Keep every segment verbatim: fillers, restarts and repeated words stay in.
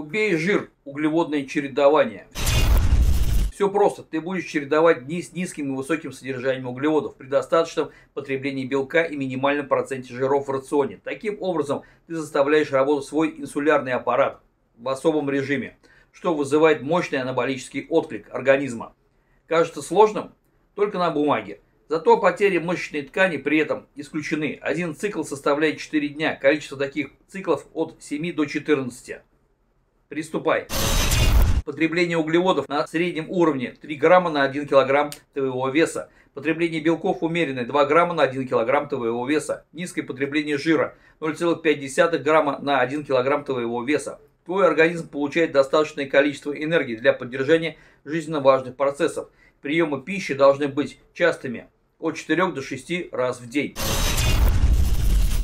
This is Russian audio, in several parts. Убей жир, углеводное чередование. Все просто, ты будешь чередовать дни с низким и высоким содержанием углеводов при достаточном потреблении белка и минимальном проценте жиров в рационе. Таким образом, ты заставляешь работать свой инсулярный аппарат в особом режиме, что вызывает мощный анаболический отклик организма. Кажется сложным? Только на бумаге. Зато потери мышечной ткани при этом исключены. Один цикл составляет четыре дня, количество таких циклов от семи до четырнадцати. Приступай. Потребление углеводов на среднем уровне три грамма на один килограмм твоего веса. Потребление белков умеренное два грамма на один килограмм твоего веса. Низкое потребление жира ноль целых пять десятых грамма на один килограмм твоего веса. Твой организм получает достаточное количество энергии для поддержания жизненно важных процессов. Приемы пищи должны быть частыми, от четырёх до шести раз в день.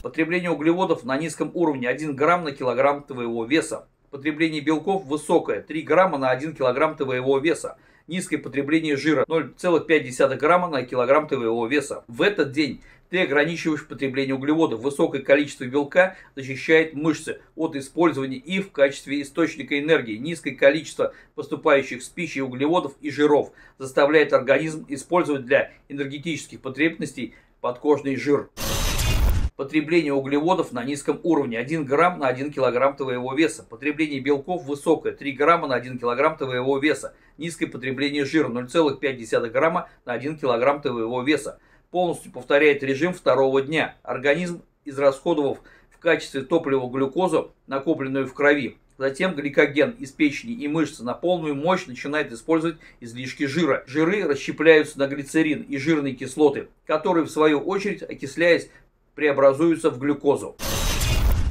Потребление углеводов на низком уровне один грамм на килограмм твоего веса. Потребление белков высокое, три грамма на один килограмм твоего веса. Низкое потребление жира, ноль целых пять десятых грамма на килограмм твоего веса. В этот день ты ограничиваешь потребление углеводов. Высокое количество белка защищает мышцы от использования и в качестве источника энергии. Низкое количество поступающих с пищей углеводов и жиров заставляет организм использовать для энергетических потребностей подкожный жир. Потребление углеводов на низком уровне один грамм на один килограмм твоего веса. Потребление белков высокое, три грамма на один килограмм твоего веса. Низкое потребление жира, ноль целых пять десятых грамма на один килограмм твоего веса. Полностью повторяет режим второго дня. Организм, израсходовав в качестве топлива глюкозу, накопленную в крови, затем гликоген из печени и мышцы на полную мощь начинает использовать излишки жира. Жиры расщепляются на глицерин и жирные кислоты, которые в свою очередь, окисляясь, преобразуются в глюкозу.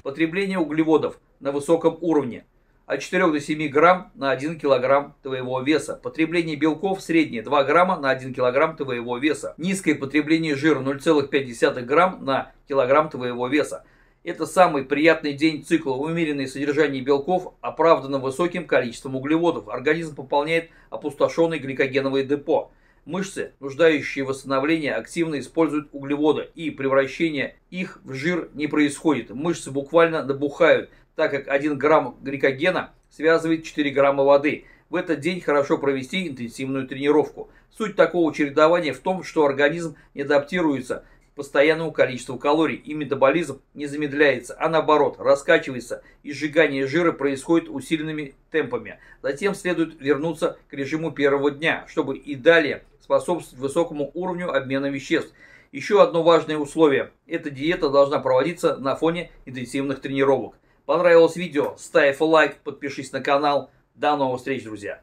Потребление углеводов на высоком уровне от четырёх до семи грамм на один килограмм твоего веса. Потребление белков среднее, два грамма на один килограмм твоего веса. Низкое потребление жира, ноль целых пять десятых грамм на килограмм твоего веса. Это самый приятный день цикла. Умеренное содержание белков оправдано высоким количеством углеводов. Организм пополняет опустошенное гликогеновое депо. Мышцы, нуждающие в восстановлении, активно используют углеводы, и превращение их в жир не происходит. Мышцы буквально набухают, так как один грамм гликогена связывает четыре грамма воды. В этот день хорошо провести интенсивную тренировку. Суть такого чередования в том, что организм не адаптируется к постоянному количеству калорий, и метаболизм не замедляется, а наоборот, раскачивается, и сжигание жира происходит усиленными темпами. Затем следует вернуться к режиму первого дня, чтобы и далее способствовать высокому уровню обмена веществ. Еще одно важное условие – эта диета должна проводиться на фоне интенсивных тренировок. Понравилось видео? Ставь лайк, подпишись на канал. До новых встреч, друзья!